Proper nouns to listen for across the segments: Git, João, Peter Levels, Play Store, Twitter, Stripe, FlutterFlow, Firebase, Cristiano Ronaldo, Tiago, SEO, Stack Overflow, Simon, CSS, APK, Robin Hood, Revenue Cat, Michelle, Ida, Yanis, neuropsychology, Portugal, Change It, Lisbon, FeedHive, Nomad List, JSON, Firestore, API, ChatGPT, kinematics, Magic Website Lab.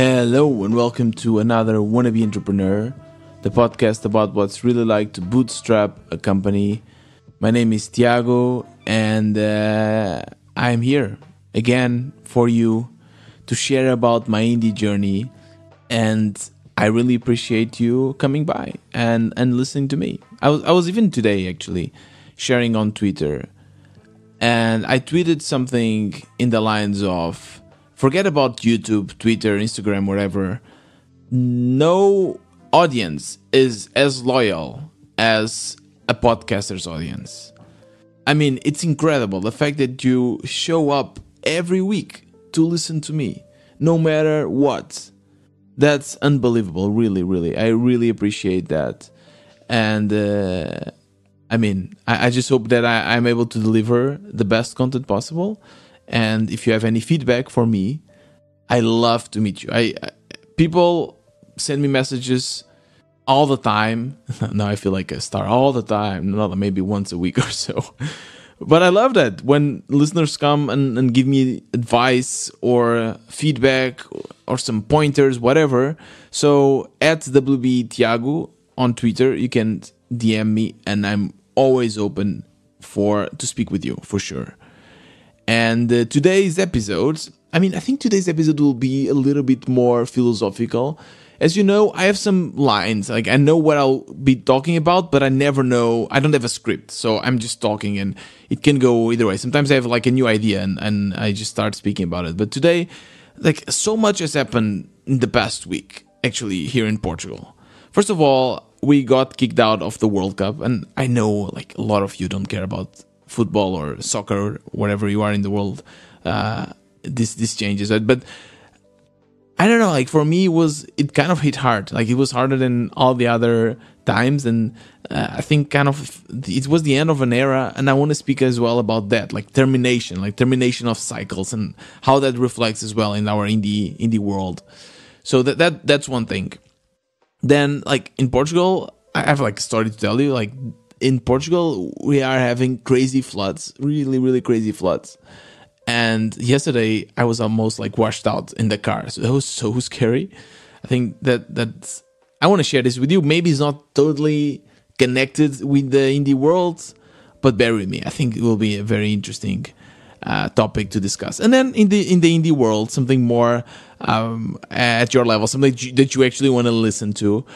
Hello and welcome to another Wannabe Entrepreneur, the podcast about what's really like to bootstrap a company. My name is Tiago and I'm here again for you to share about my indie journey, and I really appreciate you coming by and listening to me. I was even today actually sharing on Twitter, and I tweeted something in the lines of, forget about YouTube, Twitter, Instagram, whatever. No audience is as loyal as a podcaster's audience. I mean, it's incredible the fact that you show up every week to listen to me, no matter what. That's unbelievable, really, really. I really appreciate that. And I just hope that I'm able to deliver the best content possible. And if you have any feedback for me, I love to meet you. People send me messages all the time. Now I feel like a star all the time. Not maybe once a week or so. But I love that when listeners come and give me advice or feedback or some pointers, whatever. So at WBTiago on Twitter, you can DM me, and I'm always open to speak with you for sure. And I think today's episode will be a little bit more philosophical. As you know, I have some lines. Like, I know what I'll be talking about, but I never know. I don't have a script, so I'm just talking, and it can go either way. Sometimes I have like a new idea, and I just start speaking about it. But today, like, so much has happened in the past week, actually, here in Portugal. First of all, we got kicked out of the World Cup, and I know like a lot of you don't care about football or soccer or wherever you are in the world. This changes it, but I don't know, like, for me it kind of hit hard. Like, it was harder than all the other times, and I think kind of it was the end of an era, and I want to speak as well about that, like termination of cycles and how that reflects as well in our indie world. So that's one thing. Then, like, in Portugal, I have like a story to tell you. Like, in Portugal, we are having crazy floods, really, really crazy floods. And yesterday, I was almost like washed out in the car. So that was so scary. I think that's... I want to share this with you. Maybe it's not totally connected with the indie world, but bear with me. I think it will be a very interesting topic to discuss. And then in the indie world, something more at your level, something that you actually want to listen to.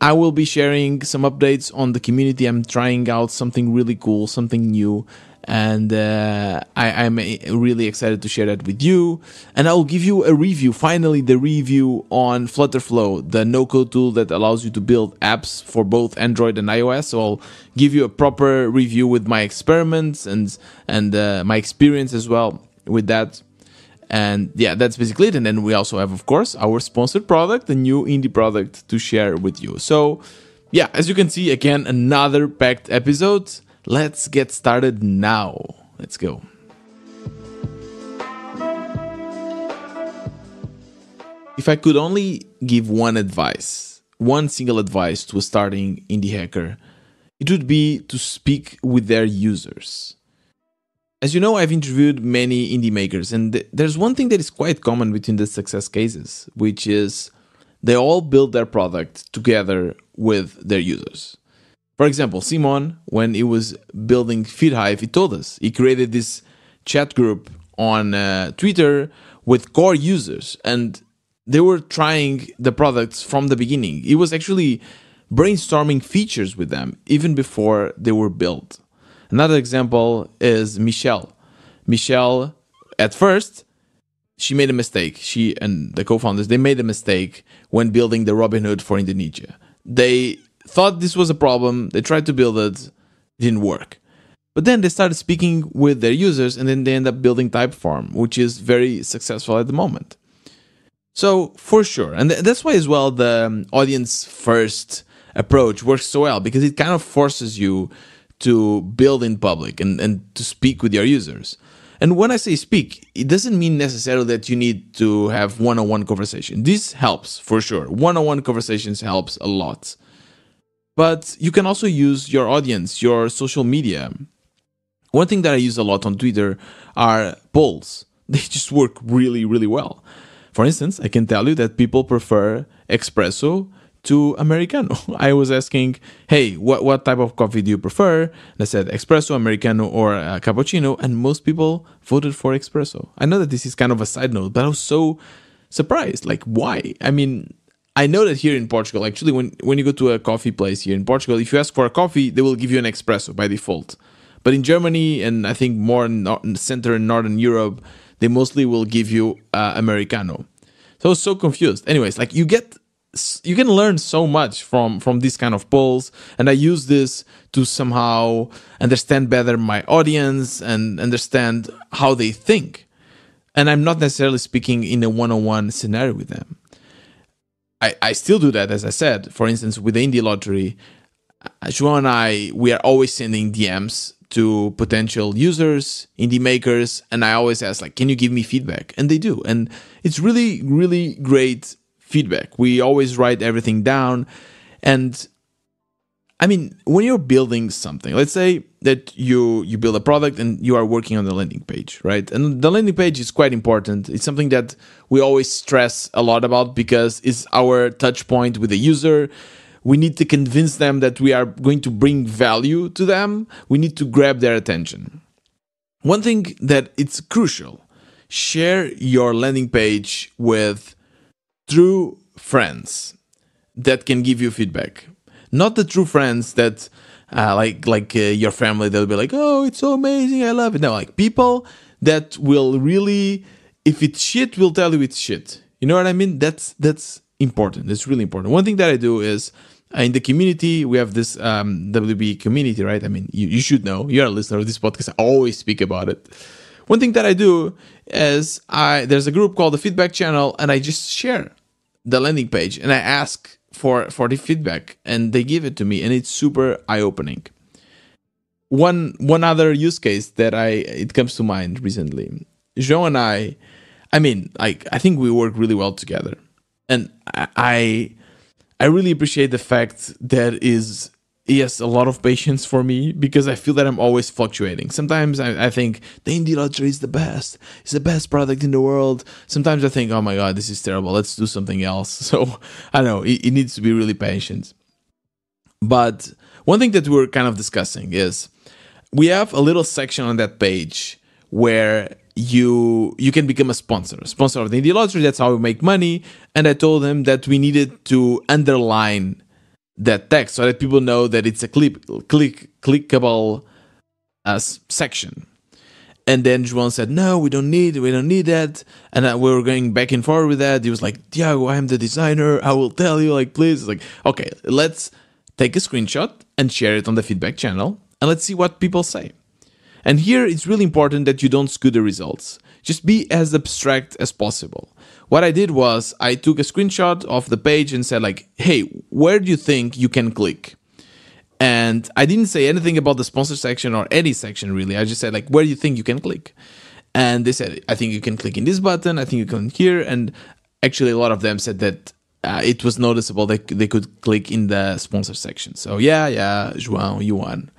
I will be sharing some updates on the community. I'm trying out something really cool, something new. And I'm really excited to share that with you. And I'll give you a review, finally, the review on FlutterFlow, the no-code tool that allows you to build apps for both Android and iOS. So I'll give you a proper review with my experiments and my experience as well with that. And yeah, that's basically it. And then we also have, of course, our sponsored product, the new indie product to share with you. So yeah, as you can see, again, another packed episode. Let's get started now. Let's go. If I could only give one single advice to a starting indie hacker, it would be to speak with their users. As you know, I've interviewed many indie makers, and there's one thing that is quite common between the success cases, which is they all build their product together with their users. For example, Simon, when he was building FeedHive, he told us he created this chat group on Twitter with core users, and they were trying the products from the beginning. He was actually brainstorming features with them even before they were built. Another example is Michelle. Michelle, at first, she made a mistake. She and the co-founders, they made a mistake when building the Robin Hood for Indonesia. They thought this was a problem. They tried to build it. Didn't work. But then they started speaking with their users, and then they end up building Typeform, which is very successful at the moment. So, for sure. And that's why as well the audience-first approach works so well, because it kind of forces you to build in public and to speak with your users. And when I say speak, it doesn't mean necessarily that you need to have one-on-one conversation. This helps, for sure. One-on-one conversations helps a lot. But you can also use your audience, your social media. One thing that I use a lot on Twitter are polls. They just work really, really well. For instance, I can tell you that people prefer espresso to Americano. I was asking, hey, what type of coffee do you prefer? And I said espresso, Americano, or cappuccino, and most people voted for espresso. I know that this is kind of a side note, but I was so surprised. Like, why? I mean, I know that here in Portugal, actually, when you go to a coffee place here in Portugal, if you ask for a coffee, they will give you an espresso by default. But in Germany, and I think more in Central and Northern Europe, they mostly will give you Americano. So I was so confused. Anyways, like you can learn so much from these kind of polls, and I use this to somehow understand better my audience and understand how they think. And I'm not necessarily speaking in a one-on-one scenario with them. I still do that, as I said. For instance, with the Indie Lottery, João and I, we are always sending DMs to potential users, indie makers, and I always ask, like, can you give me feedback? And they do. And it's really, really great feedback. We always write everything down. And I mean, when you're building something, let's say that you build a product and you are working on the landing page, right? And the landing page is quite important. It's something that we always stress a lot about because it's our touch point with the user. We need to convince them that we are going to bring value to them. We need to grab their attention. One thing that it's crucial, share your landing page with true friends that can give you feedback. Not the true friends that your family, they'll be like, oh, it's so amazing, I love it. No, like people that will really, if it's shit, will tell you it's shit. You know what I mean? That's important. It's really important. One thing that I do is, in the community, we have this WB community, right? I mean, you should know. You're a listener of this podcast. I always speak about it. One thing that I do is there's a group called the Feedback Channel, and I just share the landing page, and I ask for the feedback, and they give it to me, and it's super eye-opening. One other use case that it comes to mind recently, Joan and I mean, like, I think we work really well together, and I really appreciate the fact that he has a lot of patience for me because I feel that I'm always fluctuating. Sometimes I think the Indie Lottery is the best. It's the best product in the world. Sometimes I think, oh my God, this is terrible. Let's do something else. So I don't know, it needs to be really patient. But one thing that we're kind of discussing is we have a little section on that page where you can become a sponsor of the Indie Lottery. That's how we make money. And I told them that we needed to underline that text so that people know that it's a clickable section. And then João said, no, we don't need that. And we were going back and forth with that. He was like, Tiago, I am the designer. I will tell you, like, please. It's like, okay, let's take a screenshot and share it on the Feedback Channel. And let's see what people say. And here it's really important that you don't skew the results. Just be as abstract as possible. What I did was I took a screenshot of the page and said, like, hey, where do you think you can click? And I didn't say anything about the sponsor section or any section, really. I just said, like, where do you think you can click? And they said, I think you can click in this button. I think you can here. And actually, a lot of them said that it was noticeable that they could click in the sponsor section. So yeah, João, you won.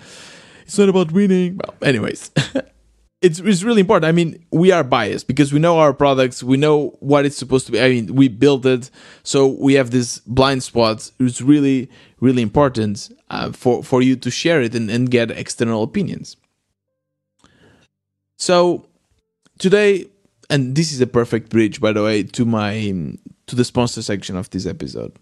It's not about winning. Well, anyways, it's really important. I mean, we are biased because we know our products. We know what it's supposed to be. I mean, we built it. So we have this blind spot. It's really, really important for you to share it and get external opinions. So today, and this is a perfect bridge, by the way, to the sponsor section of this episode.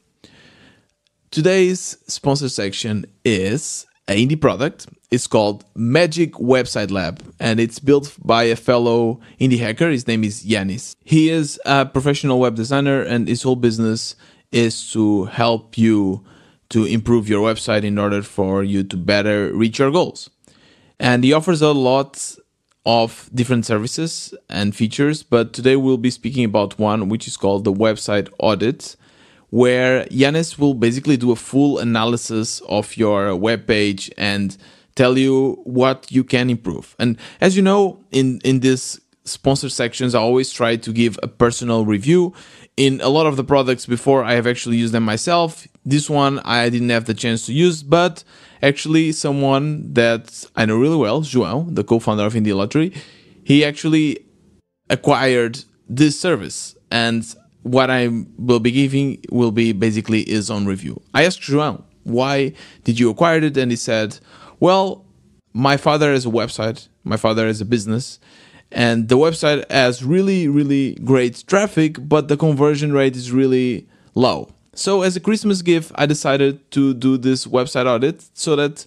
Today's sponsor section is an indie product. It's called Magic Website Lab, and it's built by a fellow indie hacker. His name is Yanis. He is a professional web designer, and his whole business is to help you to improve your website in order for you to better reach your goals. And he offers a lot of different services and features, but today we'll be speaking about one which is called the Website Audit, where Yanis will basically do a full analysis of your web page and tell you what you can improve. And as you know, in these sponsor sections, I always try to give a personal review. In a lot of the products before, I have actually used them myself. This one, I didn't have the chance to use, but actually someone that I know really well, João, the co-founder of Indie Lottery, he actually acquired this service. And what I will be giving will be basically his own review. I asked João, why did you acquire it? And he said, well, my father has a website, my father has a business, and the website has really, really great traffic, but the conversion rate is really low. So as a Christmas gift, I decided to do this website audit so that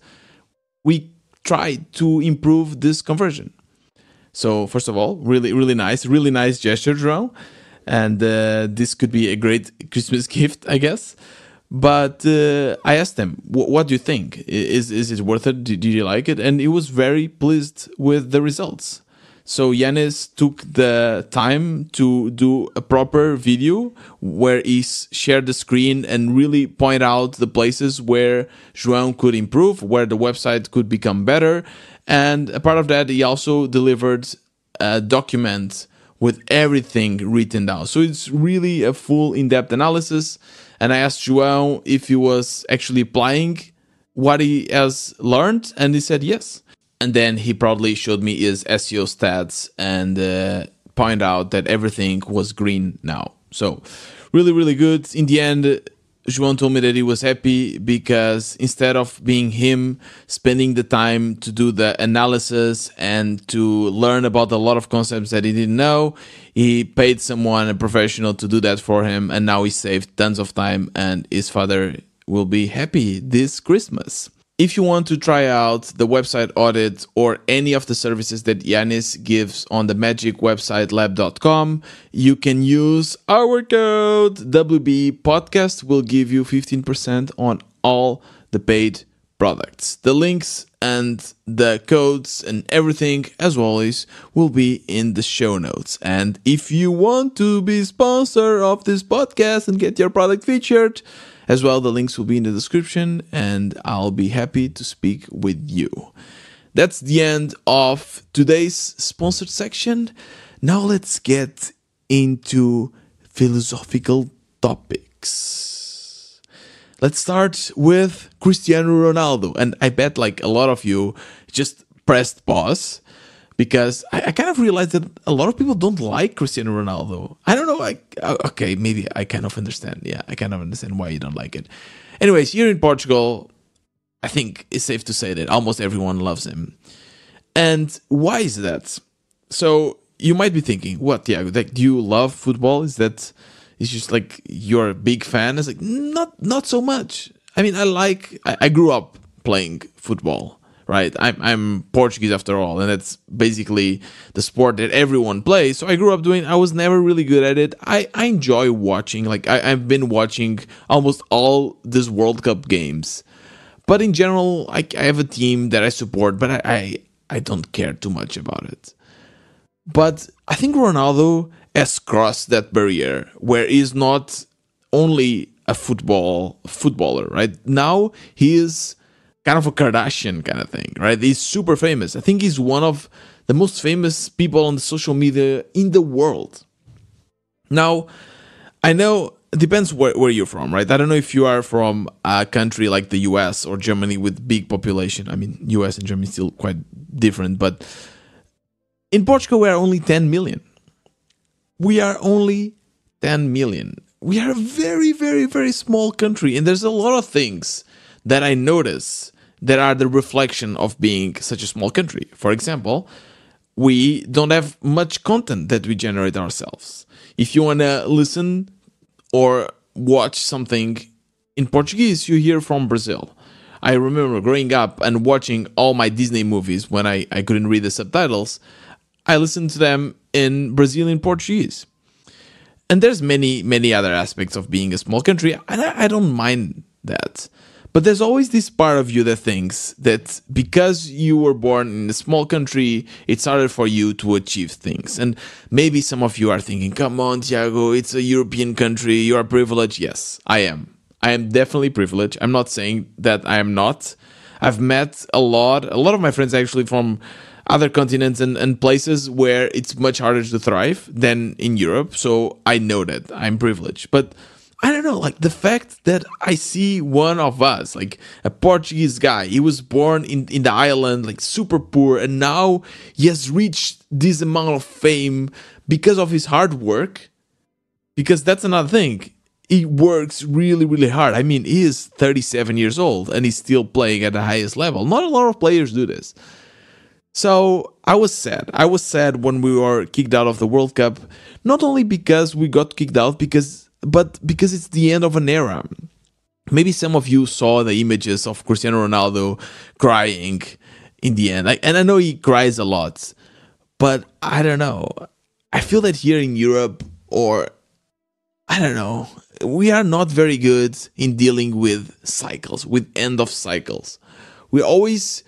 we try to improve this conversion. So first of all, really nice gesture, João. And this could be a great Christmas gift, I guess. But I asked them, what do you think? Is it worth it? Did you like it? And he was very pleased with the results. So Yanis took the time to do a proper video where he shared the screen and really point out the places where João could improve, where the website could become better. And a part of that, he also delivered a document with everything written down. So it's really a full in-depth analysis. And I asked João if he was actually applying what he has learned, and he said yes. And then he proudly showed me his SEO stats and pointed out that everything was green now. So really good. In the end, João told me that he was happy because instead of being him spending the time to do the analysis and to learn about a lot of concepts that he didn't know, he paid someone, a professional, to do that for him, and now he saved tons of time and his father will be happy this Christmas. If you want to try out the website audit or any of the services that Yanis gives on the magicwebsitelab.com, you can use our code WBPodcast. Will give you 15% on all the paid products. The links and the codes and everything, as always, will be in the show notes. And if you want to be sponsor of this podcast and get your product featured, as well, the links will be in the description, and I'll be happy to speak with you. That's the end of today's sponsored section. Now let's get into philosophical topics. Let's start with Cristiano Ronaldo. And I bet like a lot of you just pressed pause because I kind of realized that a lot of people don't like Cristiano Ronaldo. I don't know. Okay, maybe I kind of understand. Yeah, I kind of understand why you don't like it. Anyways, here in Portugal, I think it's safe to say that almost everyone loves him. And why is that? So you might be thinking, what, Tiago, like, do you love football? Is that, it's just like you're a big fan? It's like, not so much. I mean, I grew up playing football. Right, I'm Portuguese after all, and that's basically the sport that everyone plays. So I grew up doing. I was never really good at it. I enjoy watching. Like I've been watching almost all these World Cup games, but in general, I have a team that I support, but I don't care too much about it. But I think Ronaldo has crossed that barrier where he's not only a footballer. Right now, he is kind of a Kardashian kind of thing, right? He's super famous. I think he's one of the most famous people on the social media in the world. Now, I know it depends where you're from, right? I don't know if you are from a country like the US or Germany with big population. I mean, US and Germany is still quite different, but in Portugal, we are only 10 million. We are only 10 million. We are a very small country, and there's a lot of things that I notice that are the reflection of being such a small country. For example, we don't have much content that we generate ourselves. If you want to listen or watch something in Portuguese, you hear from Brazil. I remember growing up and watching all my Disney movies when I couldn't read the subtitles. I listened to them in Brazilian Portuguese. And there's many other aspects of being a small country, and I don't mind that. But there's always this part of you that thinks that because you were born in a small country, it's harder for you to achieve things. And maybe some of you are thinking, come on, Tiago, it's a European country, you are privileged. Yes, I am. I am definitely privileged. I'm not saying that I am not. I've met a lot of my friends actually from other continents and places where it's much harder to thrive than in Europe. So I know that I'm privileged. But I don't know, like the fact that I see one of us, like a Portuguese guy, he was born in the island, like super poor, and now he has reached this amount of fame because of his hard work, Because that's another thing. He works really, really hard. I mean, he is 37 years old and he's still playing at the highest level. Not a lot of players do this. So I was sad. I was sad when we were kicked out of the World Cup, not only because we got kicked out, but because it's the end of an era. Maybe some of you saw the images of Cristiano Ronaldo crying in the end. And I know he cries a lot, but I don't know. I feel that here in Europe, or I don't know, we are not very good in dealing with cycles, with end of cycles. We always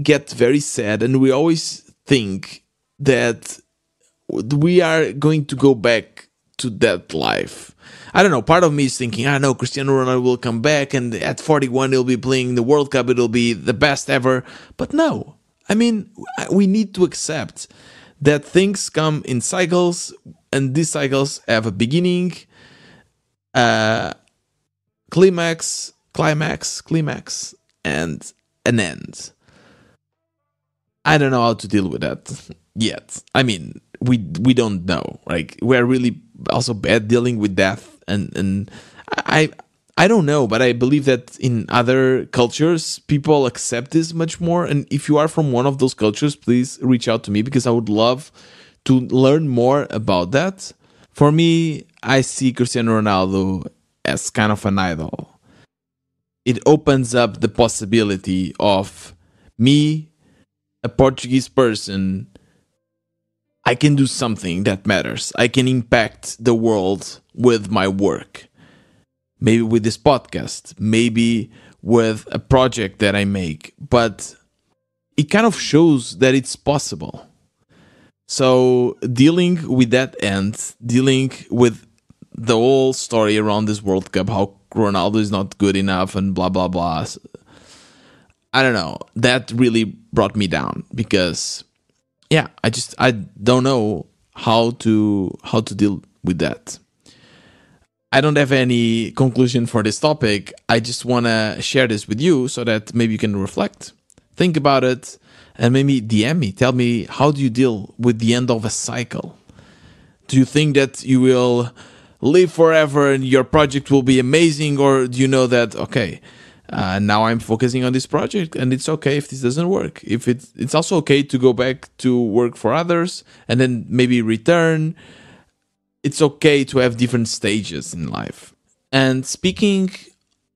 get very sad and we always think that we are going to go back to that life. I don't know, part of me is thinking, I know Cristiano Ronaldo will come back and at 41 he'll be playing the World Cup, it'll be the best ever. But no, I mean, we need to accept that things come in cycles and these cycles have a beginning, climax, and an end. I don't know how to deal with that yet. I mean, we don't know. Like, we're really also bad dealing with death, and I don't know, but I believe that in other cultures, people accept this much more. And if you are from one of those cultures, please reach out to me because I would love to learn more about that. For me, I see Cristiano Ronaldo as kind of an idol. It opens up the possibility of me, a Portuguese person, I can do something that matters. I can impact the world with my work. Maybe with this podcast, maybe with a project that I make, but it kind of shows that it's possible. So dealing with that end, dealing with the whole story around this World Cup, how Ronaldo is not good enough and blah, blah, blah. I don't know. That really brought me down because, yeah, I don't know how to deal with that. I don't have any conclusion for this topic. I just want to share this with you so that maybe you can reflect, think about it, and maybe DM me. Tell me, how do you deal with the end of a cycle? Do you think that you will live forever and your project will be amazing? Or do you know that, okay, now I'm focusing on this project and it's okay if this doesn't work. If it's also okay to go back to work for others and then maybe return. It's okay to have different stages in life. And speaking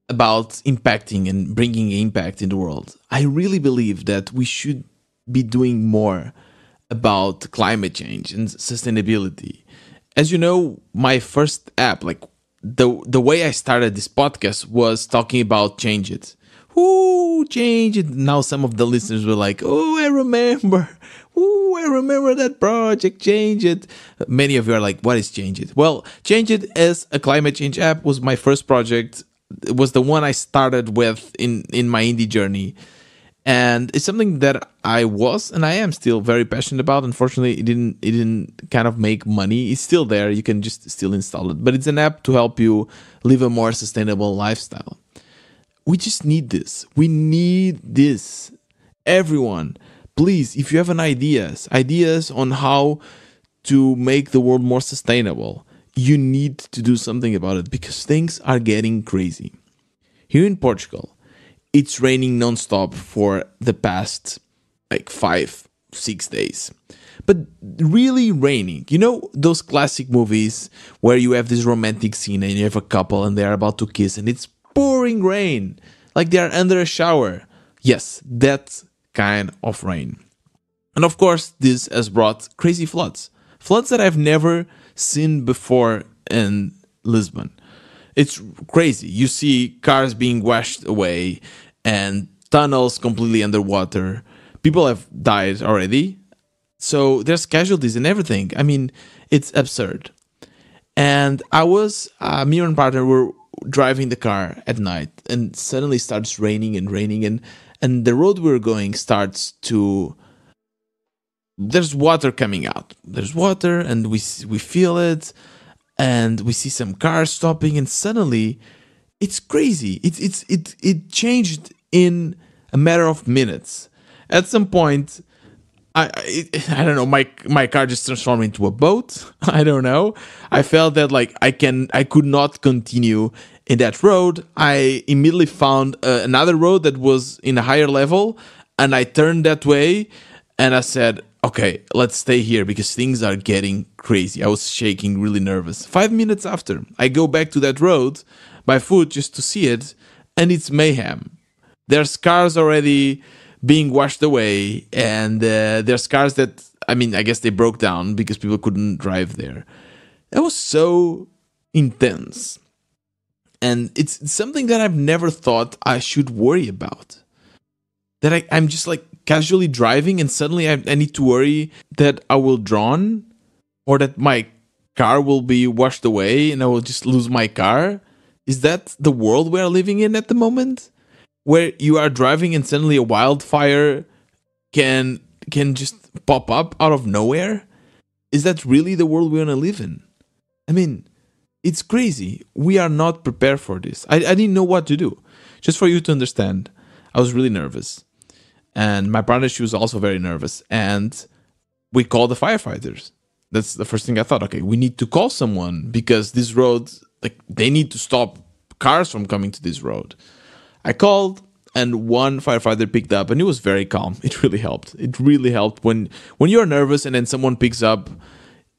about impacting and bringing impact in the world, I really believe that we should be doing more about climate change and sustainability. As you know, my first app, like the way I started this podcast, was talking about Change It. Ooh, Change It. Now some of the listeners were like, oh, I remember. Ooh, I remember that project, Change It. Many of you are like, what is Change It? Well, Change It as a climate change app was my first project. It was the one I started with in my indie journey. And it's something that I was and I am still very passionate about. Unfortunately, it didn't kind of make money. It's still there. You can just still install it. But it's an app to help you live a more sustainable lifestyle. We just need this. We need this. Everyone, please, if you have an ideas on how to make the world more sustainable, you need to do something about it because things are getting crazy. Here in Portugal, it's raining nonstop for the past like 5-6 days. But really raining. You know those classic movies where you have this romantic scene and you have a couple and they're about to kiss and it's pouring rain, like they are under a shower. Yes, that kind of rain. And of course, this has brought crazy floods. Floods that I've never seen before in Lisbon. It's crazy. You see cars being washed away and tunnels completely underwater. People have died already. So there's casualties and everything. I mean, it's absurd. And me and partner were driving the car at night and suddenly starts raining and the road we're going starts to, there's water coming out. There's water and we feel it and we see some cars stopping and suddenly it's crazy. It changed in a matter of minutes. At some point, I don't know, my car just transformed into a boat. I don't know. I felt that like I could not continue in that road. I immediately found another road that was in a higher level, and I turned that way, and I said, okay, let's stay here because things are getting crazy. I was shaking, really nervous. 5 minutes after, I go back to that road by foot just to see it, and it's mayhem. There's cars already being washed away, and there's cars that, I mean, I guess they broke down because people couldn't drive there. That was so intense. And it's something that I've never thought I should worry about. That I'm just like casually driving and suddenly I need to worry that I will drown or that my car will be washed away and I will just lose my car. Is that the world we're living in at the moment? Where you are driving and suddenly a wildfire can just pop up out of nowhere? Is that really the world we want to live in? I mean, it's crazy. We are not prepared for this. I didn't know what to do. Just for you to understand, I was really nervous. And my partner, she was also very nervous. And we called the firefighters. That's the first thing I thought. Okay, we need to call someone because this road, like, they need to stop cars from coming to this road. I called, and one firefighter picked up, and it was very calm. It really helped. It really helped when you're nervous and then someone picks up,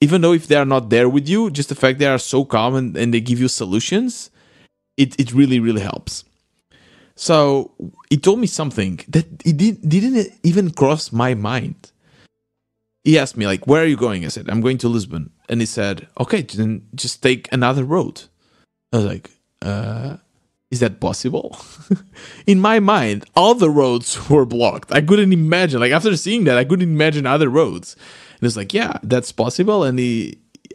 even though if they are not there with you, just the fact they are so calm and they give you solutions, it really, really helps. So it told me something that it didn't even cross my mind. He asked me, like, where are you going? I said, I'm going to Lisbon. And he said, okay, then just take another road. I was like, is that possible? In my mind, all the roads were blocked. I couldn't imagine. Like, after seeing that, I couldn't imagine other roads. And it's like, yeah, that's possible. And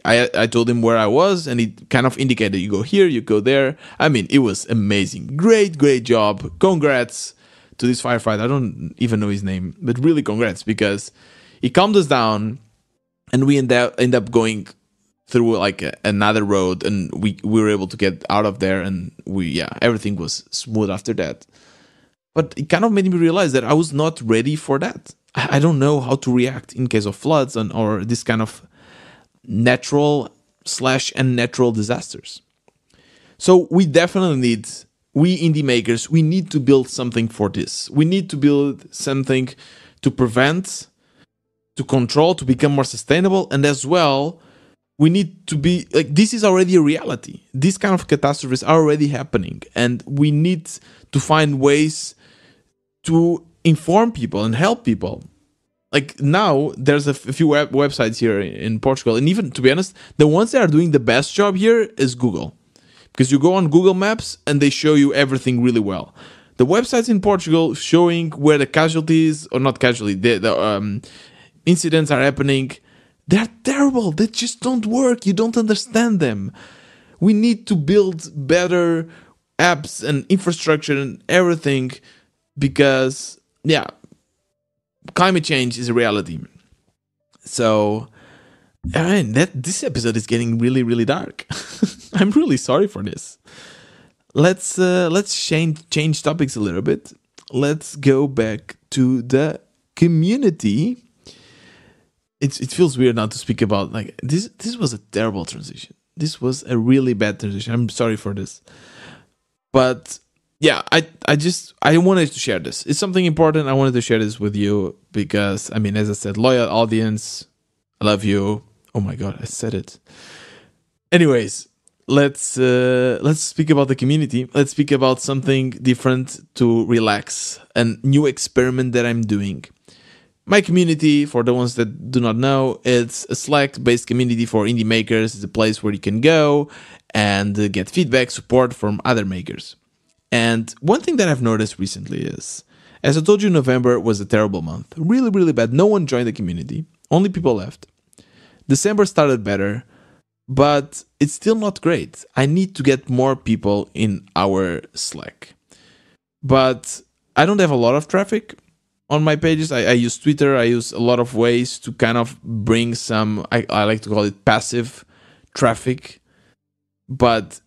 I told him where I was, and he kind of indicated, you go here, you go there. I mean, it was amazing. Great job. Congrats to this firefighter. I don't even know his name, but really congrats, because he calmed us down, and we end up going through like another road, and we were able to get out of there, and everything was smooth after that. But it kind of made me realize that I was not ready for that. I don't know how to react in case of floods or this kind of natural/unnatural disasters. So we definitely need, we indie makers, we need to build something for this. We need to build something to prevent, to control, to become more sustainable, and as well, we need to be like, this is already a reality. These kind of catastrophes are already happening, and we need to find ways to inform people and help people. Like, now there's a few websites here in Portugal, and even, to be honest, the ones that are doing the best job here is Google, because you go on Google Maps and they show you everything really well. The websites in Portugal showing where the casualties, or not casualty, the incidents are happening, they're terrible. They just don't work. You don't understand them. We need to build better apps and infrastructure and everything, because, yeah, climate change is a reality. So, I mean, this episode is getting really, really dark. I'm really sorry for this. Let's change topics a little bit. Let's go back to the community. It feels weird not to speak about, like, this. This was a terrible transition. This was a really bad transition. I'm sorry for this. But yeah, I wanted to share this. It's something important. I wanted to share this with you because, I mean, as I said, loyal audience, I love you. Oh my God, I said it. Anyways, let's speak about the community. Let's speak about something different to relax, a new experiment that I'm doing. My community, for the ones that do not know, it's a Slack-based community for indie makers. It's a place where you can go and get feedback, support from other makers. And one thing that I've noticed recently is, as I told you, November was a terrible month. Really, really bad. No one joined the community. Only people left. December started better, but it's still not great. I need to get more people in our Slack. But I don't have a lot of traffic on my pages. I use Twitter. I use a lot of ways to kind of bring some, I like to call it passive traffic, but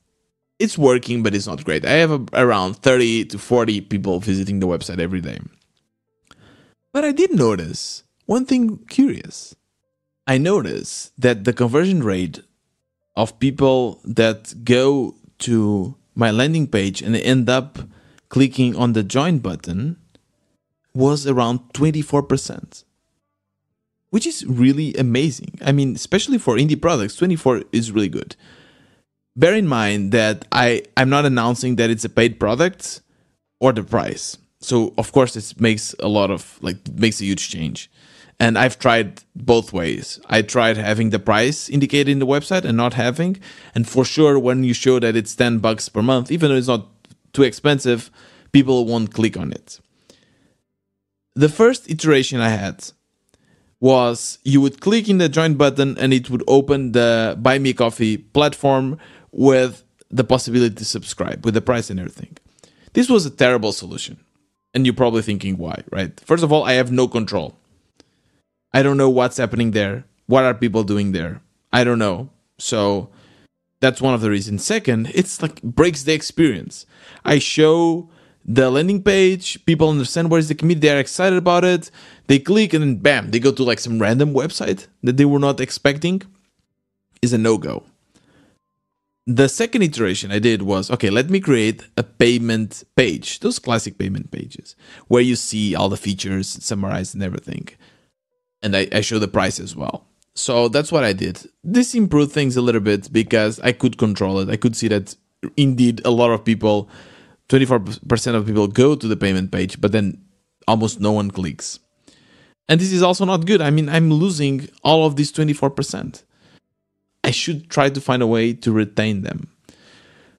it's working, but it's not great. I have around 30 to 40 people visiting the website every day. But I did notice One thing curious, I noticed that the conversion rate of people that go to my landing page and end up clicking on the join button was around 24%, which is really amazing. I mean, especially for indie products, 24 is really good. Bear in mind that I'm not announcing that it's a paid product or the price. So of course this makes a lot of, makes a huge change. And I've tried both ways. I tried having the price indicated in the website and not having. And for sure, when you show that it's $10 per month, even though it's not too expensive, people won't click on it. The first iteration I had was you would click in the join button and it would open the Buy Me Coffee platform with the possibility to subscribe with the price and everything. This was a terrible solution. And you're probably thinking why, right? First of all, I have no control. I don't know what's happening there. What are people doing there? I don't know. So that's one of the reasons. Second, it's like breaks the experience. I show the landing page. People understand where is the community. They're excited about it. They click and then bam, they go to like some random website that they were not expecting. Is a no-go. The second iteration I did was, okay, let me create a payment page. Those classic payment pages where you see all the features summarized and everything. And I show the price as well. So that's what I did. This improved things a little bit because I could control it. I could see that indeed a lot of people, 24% of people go to the payment page, but then almost no one clicks. And this is also not good. I mean, I'm losing all of these 24%. I should try to find a way to retain them.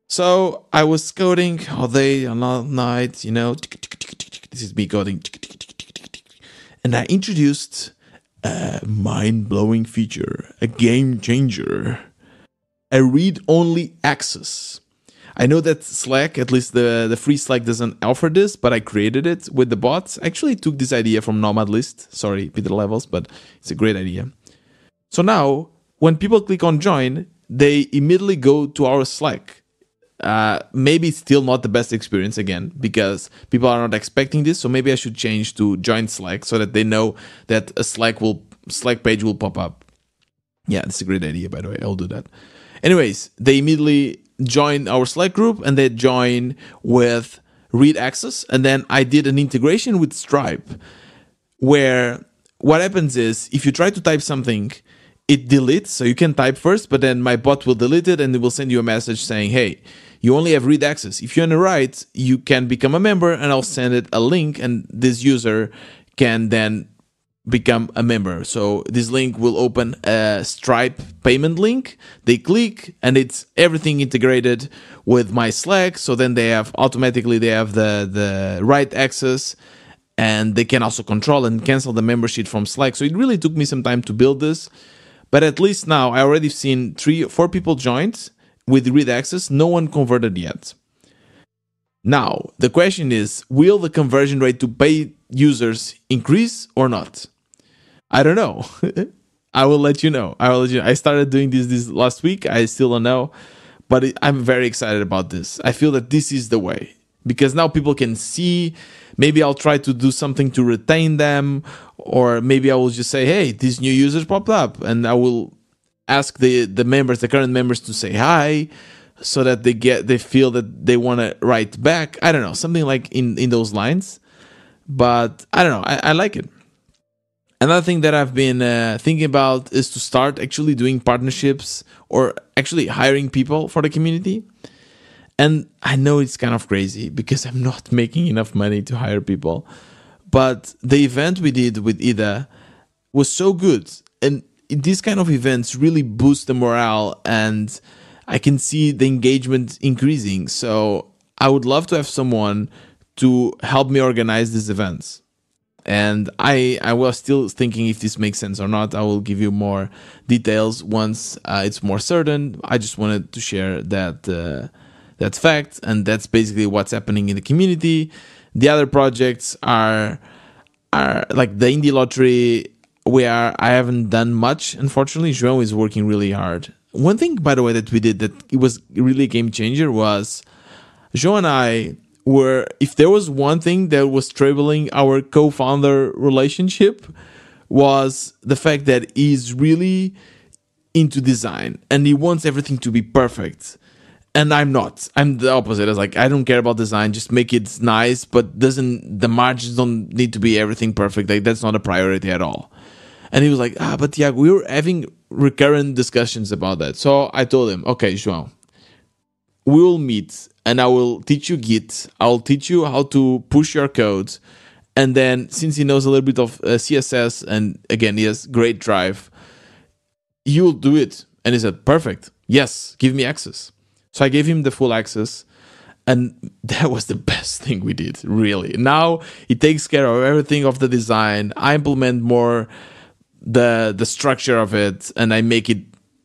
So I was coding all day and all night, you know. This is me coding. And I introduced a mind-blowing feature, a game changer, a read-only access. I know that Slack, at least the free Slack, doesn't offer this, but I created it with the bots. I actually took this idea from Nomad List. Sorry, Peter Levels, but it's a great idea. So now, when people click on join, they immediately go to our Slack. Maybe it's still not the best experience again because people are not expecting this. So maybe I should change to join Slack so that they know that a Slack page will pop up. Yeah, that's a great idea, by the way. I'll do that. Anyways, they immediately join our Slack group and they join with read access. And then I did an integration with Stripe where what happens is if you try to type something, it deletes, so you can type first, but then my bot will delete it and it will send you a message saying, hey, you only have read access. If you're on the right, you can become a member and I'll send it a link and this user can then become a member. So this link will open a Stripe payment link. They click and it's everything integrated with my Slack. So then they have automatically, they have the right access and they can also control and cancel the membership from Slack. So it really took me some time to build this. But at least now I already seen 3 or 4 people joined with read access. No one converted yet. Now, the question is, will the conversion rate to paid users increase or not? I don't know. I will let you know. I started doing this last week. I still don't know, but I'm very excited about this. I feel that this is the way because now people can see. Maybe I'll try to do something to retain them, or maybe I will just say, hey, these new users popped up, and I will ask the members, the current members, to say hi, so that they feel that they want to write back. I don't know, something like in those lines. But I don't know, I like it. Another thing that I've been thinking about is to start actually doing partnerships or actually hiring people for the community. And I know it's kind of crazy because I'm not making enough money to hire people. But the event we did with Ida was so good. And these kind of events really boost the morale. And I can see the engagement increasing. So I would love to have someone to help me organize these events. And I was still thinking if this makes sense or not. I will give you more details once it's more certain. I just wanted to share that... That's fact, and that's basically what's happening in the community. The other projects are like the Indie Lottery, where I haven't done much, unfortunately. João is working really hard. One thing, by the way, that we did that it was really a game changer was João and I were, if there was one thing that was troubling our co-founder relationship, was the fact that he's really into design and he wants everything to be perfect. And I'm not. I'm the opposite. I was like, I don't care about design. Just make it nice, but doesn't the margins don't need to be everything perfect. Like, that's not a priority at all. And he was like, but Tiago, we were having recurrent discussions about that. So I told him, okay, João, we will meet and I will teach you Git. I'll teach you how to push your code. And then since he knows a little bit of CSS and again, he has great drive, you'll do it. And he said, perfect. Yes, give me access. So I gave him the full access, and that was the best thing we did, really. Now he takes care of everything of the design. I implement more the structure of it, and I make it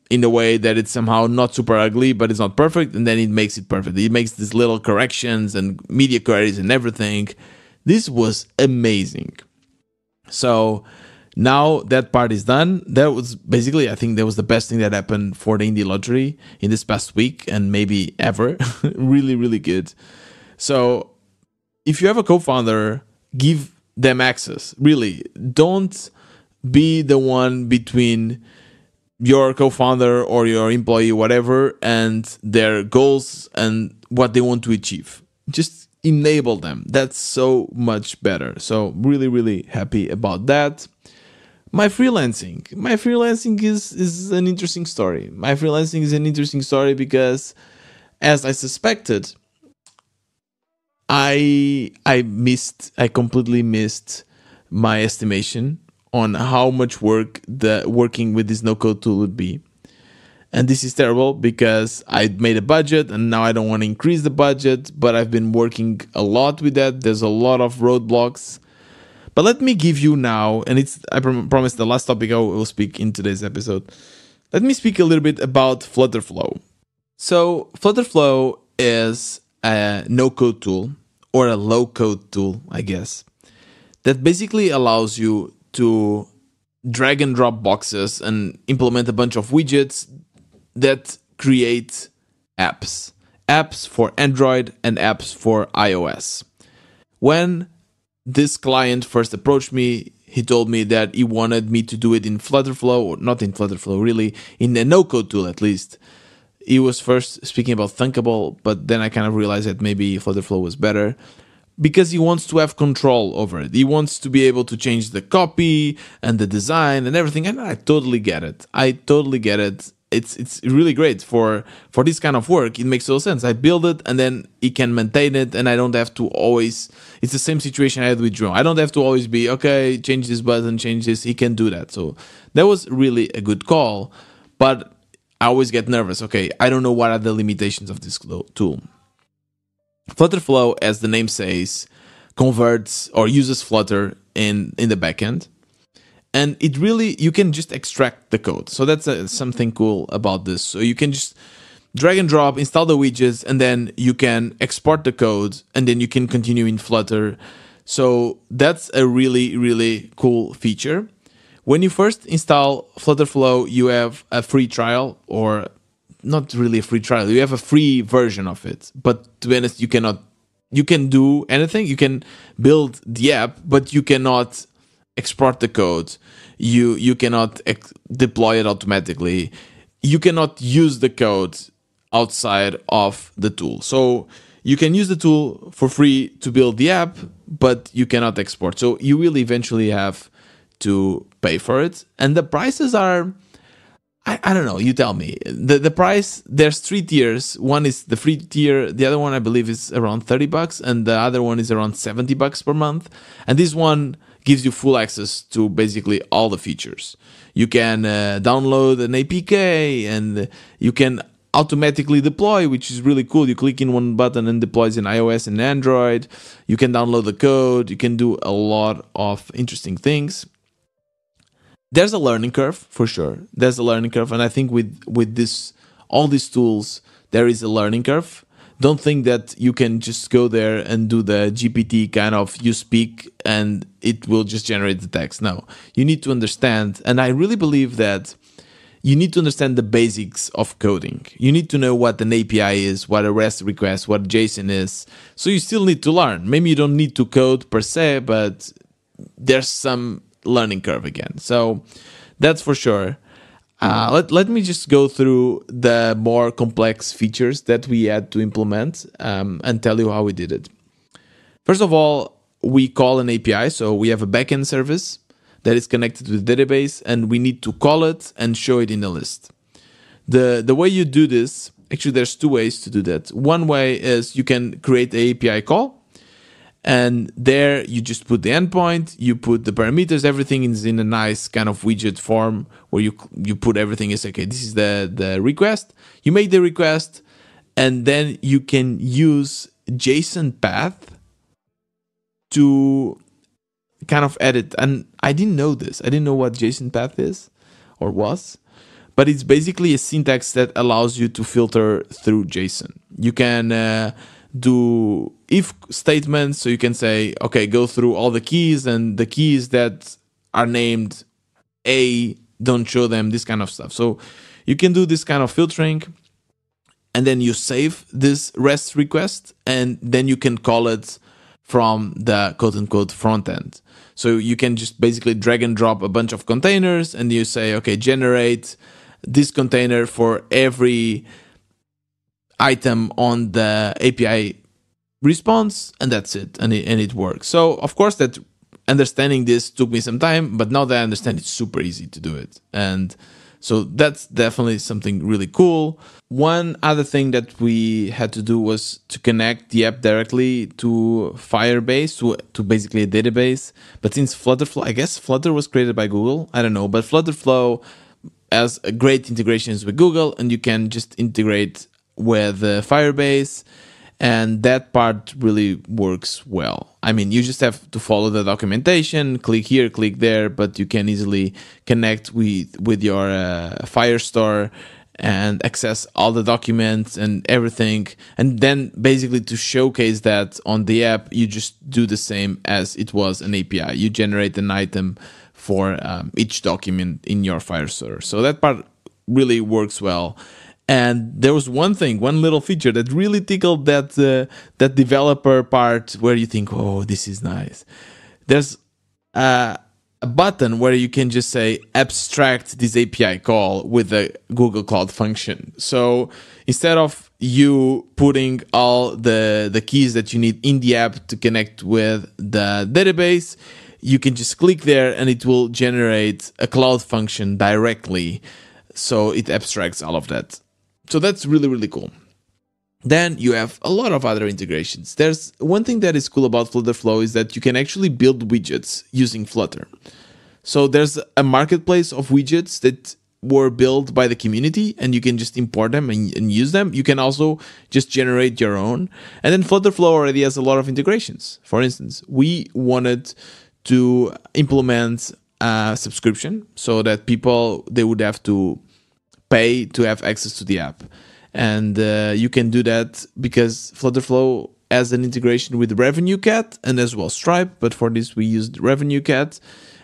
in a way that it's somehow not super ugly, but it's not perfect, and then it makes it perfect. It makes these little corrections and media queries and everything. This was amazing. So now that part is done. That was basically, I think that was the best thing that happened for the Indie Lottery in this past week and maybe ever. Really, really good. So if you have a co-founder, give them access. Really, don't be the one between your co-founder or your employee, whatever, and their goals and what they want to achieve. Just enable them. That's so much better. So really, really happy about that. My freelancing is an interesting story. My freelancing is an interesting story because, as I suspected, I completely missed my estimation on how much work the working with this no-code tool would be. And this is terrible because I made a budget and now I don't want to increase the budget, but I've been working a lot with that. There's a lot of roadblocks. But let me give you now, and I promise the last topic I will speak in today's episode. Let me speak a little bit about FlutterFlow. So FlutterFlow is a no-code tool or a low-code tool, I guess, that basically allows you to drag and drop boxes and implement a bunch of widgets that create apps. Apps for Android and apps for iOS. When this client first approached me, he told me that he wanted me to do it in FlutterFlow, or not in FlutterFlow, really, in the no-code tool at least. He was first speaking about Thunkable, but then I kind of realized that maybe FlutterFlow was better because he wants to have control over it. He wants to be able to change the copy and the design and everything, and I totally get it. It's really great for this kind of work. It makes total sense. I build it and then it can maintain it, and I don't have to always. It's the same situation I had with João. I don't have to always be okay. Change this button, change this. He can do that. So that was really a good call, but I always get nervous. Okay, I don't know what are the limitations of this tool. FlutterFlow, as the name says, converts or uses Flutter in the backend. And it really, you can just extract the code. So that's something cool about this. So you can just drag and drop, install the widgets, and then you can export the code, and then you can continue in Flutter. So that's a really, really cool feature. When you first install FlutterFlow, you have a free trial, or not really a free trial. You have a free version of it. But to be honest, you can do anything. You can build the app, but you cannot export the code, you cannot deploy it automatically, you cannot use the code outside of the tool. So you can use the tool for free to build the app, but you cannot export. So you will eventually have to pay for it. And the prices are, I don't know, you tell me. The price, there's three tiers. One is the free tier. The other one, I believe, is around $30. And the other one is around $70 per month. And this one gives you full access to basically all the features. You can download an APK, and you can automatically deploy, which is really cool. You click in one button and deploys in iOS and Android. You can download the code. You can do a lot of interesting things. There's a learning curve, for sure. There's a learning curve, and I think with this, all these tools, there is a learning curve. Don't think that you can just go there and do the GPT kind of you speak and it will just generate the text. No, you need to understand. And I really believe that you need to understand the basics of coding. You need to know what an API is, what a REST request, what JSON is. So you still need to learn. Maybe you don't need to code per se, but there's some learning curve again. So that's for sure. Let me just go through the more complex features that we had to implement and tell you how we did it. First of all, we call an API. So we have a backend service that is connected to the database, and we need to call it and show it in a list. The way you do this, actually, there's two ways to do that. One way is you can create an API call. And there you just put the endpoint, you put the parameters, everything is in a nice kind of widget form where you put everything is okay. This is the request. You make the request, and then you can use JSON path to kind of edit. And I didn't know this. I didn't know what JSON path is or was, but it's basically a syntax that allows you to filter through JSON. You can do if statements, so you can say, okay, go through all the keys, and the keys that are named A, don't show them, this kind of stuff. So you can do this kind of filtering, and then you save this REST request, and then you can call it from the quote-unquote front end. So you can just basically drag and drop a bunch of containers, and you say, okay, generate this container for every item on the API response, and that's it, and it works. So of course, that understanding this took me some time, but now that I understand, it's super easy to do it. And so that's definitely something really cool. One other thing that we had to do was to connect the app directly to Firebase, to basically a database. But since FlutterFlow, I guess Flutter was created by Google, I don't know, but FlutterFlow has great integrations with Google, and you can just integrate with Firebase, and that part really works well. I mean, you just have to follow the documentation, click here, click there, but you can easily connect with your Firestore and access all the documents and everything. And then basically to showcase that on the app, you just do the same as it was an API. You generate an item for each document in your Firestore. So that part really works well. And there was one thing, one little feature that really tickled that developer part where you think, oh, this is nice. There's a button where you can just say, abstract this API call with a Google Cloud Function. So instead of you putting all the keys that you need in the app to connect with the database, you can just click there and it will generate a Cloud Function directly. So it abstracts all of that. So that's really, really cool. Then you have a lot of other integrations. There's one thing that is cool about FlutterFlow is that you can actually build widgets using Flutter. So there's a marketplace of widgets that were built by the community, and you can just import them and use them. You can also just generate your own. And then FlutterFlow already has a lot of integrations. For instance, we wanted to implement a subscription so that people, they would have to pay to have access to the app, and you can do that because FlutterFlow has an integration with Revenue Cat and as well Stripe, but for this we used Revenue Cat.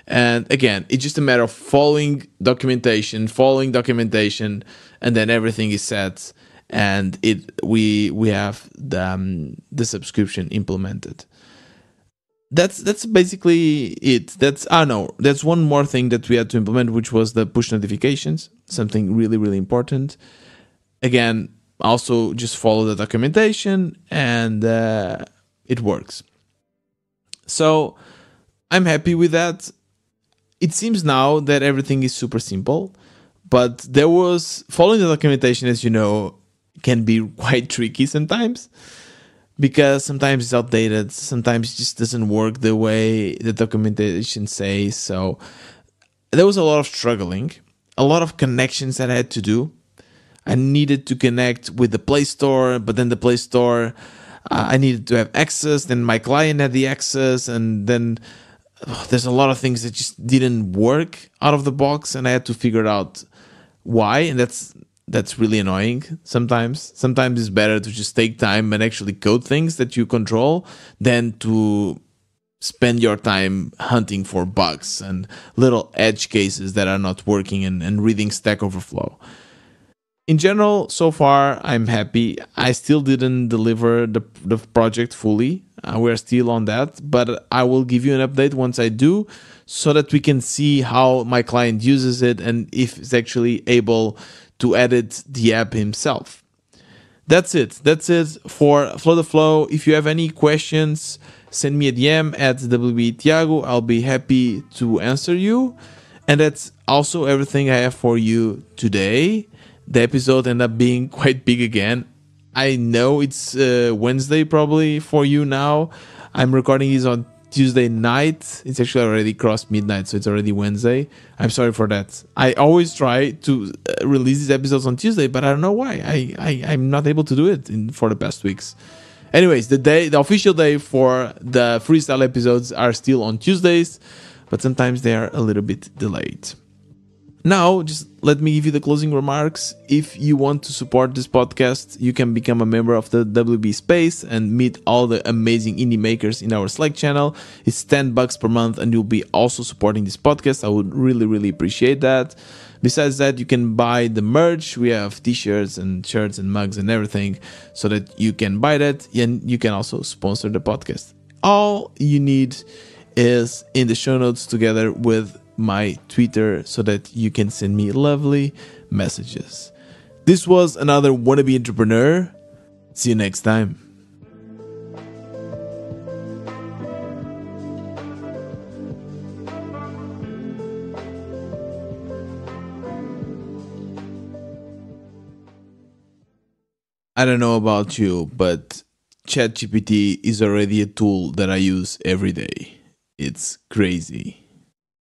And again, it's just a matter of following documentation, and then everything is set, and we have the subscription implemented. That's basically it. That's one more thing that we had to implement, which was the push notifications, something really, really important. Again, also just follow the documentation, and it works. So I'm happy with that. It seems now that everything is super simple, but there was following the documentation, as you know, can be quite tricky sometimes, because sometimes it's outdated, sometimes it just doesn't work the way the documentation says. So there was a lot of struggling, a lot of connections that I had to do. I needed to connect with the Play Store, but then the Play Store, I needed to have access, then my client had the access, and then there's a lot of things that just didn't work out of the box, and I had to figure out why, and that's really annoying sometimes. Sometimes it's better to just take time and actually code things that you control than to spend your time hunting for bugs and little edge cases that are not working and reading Stack Overflow. In general, so far, I'm happy. I still didn't deliver the project fully. We're still on that, but I will give you an update once I do so that we can see how my client uses it and if he's actually able to edit the app himself. That's it. That's it for FlutterFlow. If you have any questions, send me a DM at wbtiago. I'll be happy to answer you. And that's also everything I have for you today. The episode ended up being quite big again. I know it's Wednesday probably for you now. I'm recording this on Tuesday night. It's actually already crossed midnight, so it's already Wednesday. I'm sorry for that. I always try to release these episodes on Tuesday, but I don't know why. I'm not able to do it for the past weeks. Anyways, the official day for the freestyle episodes are still on Tuesdays, but sometimes they are a little bit delayed. Now, just let me give you the closing remarks. If you want to support this podcast, you can become a member of the WB Space and meet all the amazing indie makers in our Slack channel. It's $10 per month and you'll be also supporting this podcast. I would really, really appreciate that. Besides that, you can buy the merch. We have t-shirts and shirts and mugs and everything so that you can buy that. And you can also sponsor the podcast. All you need is in the show notes together with my Twitter so that you can send me lovely messages. This was another Wannabe Entrepreneur. See you next time. I don't know about you, but ChatGPT is already a tool that I use every day. It's crazy.